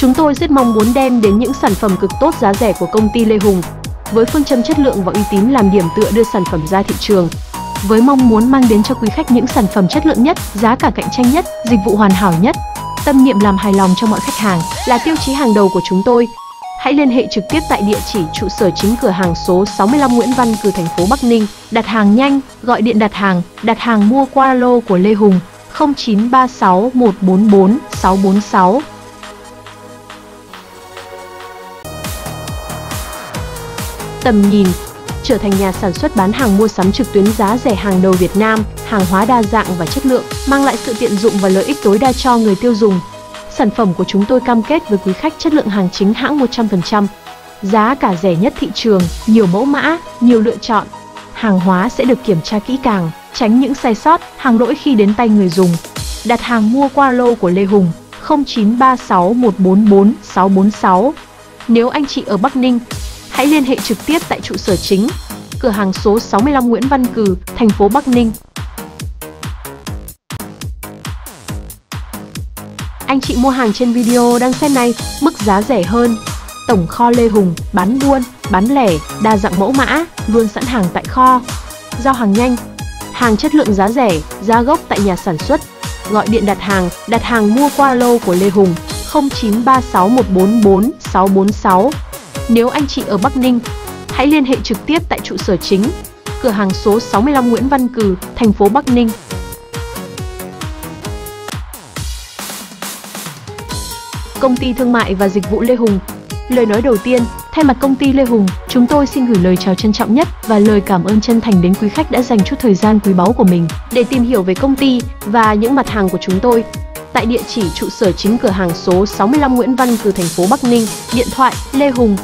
Chúng tôi rất mong muốn đem đến những sản phẩm cực tốt giá rẻ của công ty Lê Hùng, với phương châm chất lượng và uy tín làm điểm tựa đưa sản phẩm ra thị trường. Với mong muốn mang đến cho quý khách những sản phẩm chất lượng nhất, giá cả cạnh tranh nhất, dịch vụ hoàn hảo nhất, tâm niệm làm hài lòng cho mọi khách hàng là tiêu chí hàng đầu của chúng tôi. Hãy liên hệ trực tiếp tại địa chỉ trụ sở chính cửa hàng số 65 Nguyễn Văn Cừ, thành phố Bắc Ninh. Đặt hàng nhanh, gọi điện đặt hàng mua qua alo của Lê Hùng 0936 144 646. Tầm nhìn, trở thành nhà sản xuất bán hàng mua sắm trực tuyến giá rẻ hàng đầu Việt Nam, hàng hóa đa dạng và chất lượng, mang lại sự tiện dụng và lợi ích tối đa cho người tiêu dùng. Sản phẩm của chúng tôi cam kết với quý khách chất lượng hàng chính hãng 100%, giá cả rẻ nhất thị trường, nhiều mẫu mã, nhiều lựa chọn. Hàng hóa sẽ được kiểm tra kỹ càng, tránh những sai sót, hàng lỗi khi đến tay người dùng. Đặt hàng mua qua alo của Lê Hùng 0936 144 646. Nếu anh chị ở Bắc Ninh, hãy liên hệ trực tiếp tại trụ sở chính, cửa hàng số 65 Nguyễn Văn Cừ, thành phố Bắc Ninh. Anh chị mua hàng trên video đang xem này, mức giá rẻ hơn. Tổng kho Lê Hùng, bán buôn, bán lẻ, đa dạng mẫu mã, luôn sẵn hàng tại kho. Giao hàng nhanh, hàng chất lượng giá rẻ, giá gốc tại nhà sản xuất. Gọi điện đặt hàng mua qua alo của Lê Hùng 0936 144 646. Nếu anh chị ở Bắc Ninh, hãy liên hệ trực tiếp tại trụ sở chính, cửa hàng số 65 Nguyễn Văn Cừ, thành phố Bắc Ninh. Công ty thương mại và dịch vụ Lê Hùng. Lời nói đầu tiên, thay mặt công ty Lê Hùng, chúng tôi xin gửi lời chào trân trọng nhất và lời cảm ơn chân thành đến quý khách đã dành chút thời gian quý báu của mình để tìm hiểu về công ty và những mặt hàng của chúng tôi. Tại địa chỉ trụ sở chính cửa hàng số 65 Nguyễn Văn Cừ, thành phố Bắc Ninh, điện thoại Lê Hùng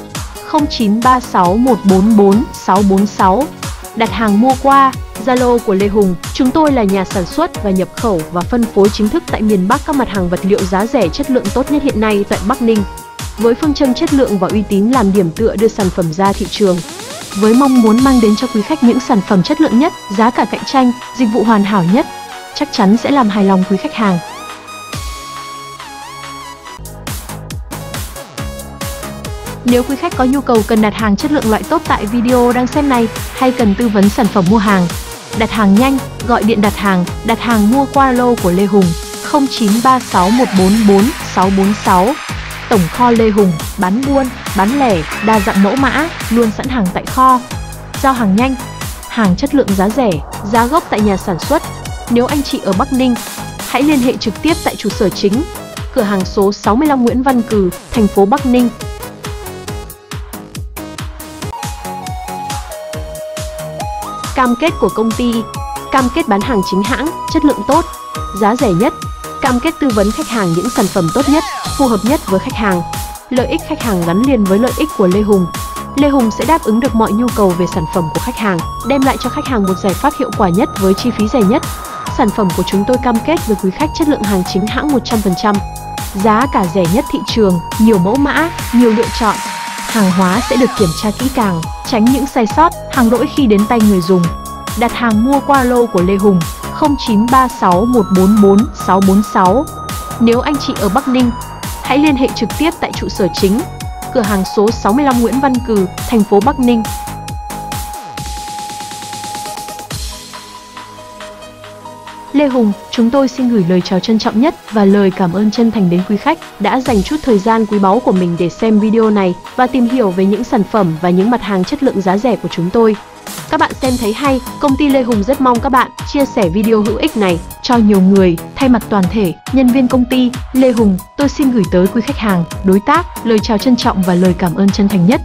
0936 144 646. Đặt hàng mua qua Zalo của Lê Hùng. Chúng tôi là nhà sản xuất và nhập khẩu và phân phối chính thức tại miền Bắc các mặt hàng vật liệu giá rẻ chất lượng tốt nhất hiện nay tại Bắc Ninh. Với phương châm chất lượng và uy tín làm điểm tựa đưa sản phẩm ra thị trường. Với mong muốn mang đến cho quý khách những sản phẩm chất lượng nhất, giá cả cạnh tranh, dịch vụ hoàn hảo nhất, chắc chắn sẽ làm hài lòng quý khách hàng. Nếu quý khách có nhu cầu cần đặt hàng chất lượng loại tốt tại video đang xem này, hay cần tư vấn sản phẩm mua hàng, đặt hàng nhanh, gọi điện đặt hàng mua qua alo của Lê Hùng 0936 144 646. Tổng kho Lê Hùng, bán buôn, bán lẻ, đa dạng mẫu mã, luôn sẵn hàng tại kho. Giao hàng nhanh, hàng chất lượng giá rẻ, giá gốc tại nhà sản xuất. Nếu anh chị ở Bắc Ninh, hãy liên hệ trực tiếp tại trụ sở chính, cửa hàng số 65 Nguyễn Văn Cừ, thành phố Bắc Ninh. Cam kết của công ty, cam kết bán hàng chính hãng, chất lượng tốt, giá rẻ nhất, cam kết tư vấn khách hàng những sản phẩm tốt nhất, phù hợp nhất với khách hàng. Lợi ích khách hàng gắn liền với lợi ích của Lê Hùng. Lê Hùng sẽ đáp ứng được mọi nhu cầu về sản phẩm của khách hàng, đem lại cho khách hàng một giải pháp hiệu quả nhất với chi phí rẻ nhất. Sản phẩm của chúng tôi cam kết với quý khách chất lượng hàng chính hãng 100%, giá cả rẻ nhất thị trường, nhiều mẫu mã, nhiều lựa chọn. Hàng hóa sẽ được kiểm tra kỹ càng, tránh những sai sót, hàng lỗi khi đến tay người dùng. Đặt hàng mua qua alo của Lê Hùng 0936 144 646. Nếu anh chị ở Bắc Ninh, hãy liên hệ trực tiếp tại trụ sở chính, cửa hàng số 65 Nguyễn Văn Cừ, thành phố Bắc Ninh. Lê Hùng, chúng tôi xin gửi lời chào trân trọng nhất và lời cảm ơn chân thành đến quý khách đã dành chút thời gian quý báu của mình để xem video này và tìm hiểu về những sản phẩm và những mặt hàng chất lượng giá rẻ của chúng tôi. Các bạn xem thấy hay, công ty Lê Hùng rất mong các bạn chia sẻ video hữu ích này cho nhiều người. Thay mặt toàn thể, nhân viên công ty Lê Hùng, tôi xin gửi tới quý khách hàng, đối tác, lời chào trân trọng và lời cảm ơn chân thành nhất.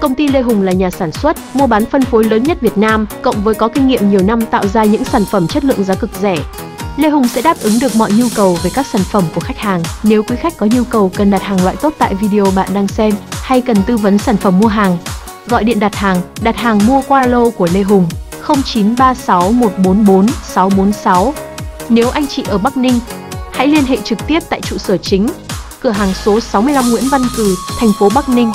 Công ty Lê Hùng là nhà sản xuất, mua bán phân phối lớn nhất Việt Nam, cộng với có kinh nghiệm nhiều năm tạo ra những sản phẩm chất lượng giá cực rẻ. Lê Hùng sẽ đáp ứng được mọi nhu cầu về các sản phẩm của khách hàng. Nếu quý khách có nhu cầu cần đặt hàng loại tốt tại video bạn đang xem, hay cần tư vấn sản phẩm mua hàng, gọi điện đặt hàng mua qua alo của Lê Hùng 0936 144 646. Nếu anh chị ở Bắc Ninh, hãy liên hệ trực tiếp tại trụ sở chính, cửa hàng số 65 Nguyễn Văn Cừ, thành phố Bắc Ninh.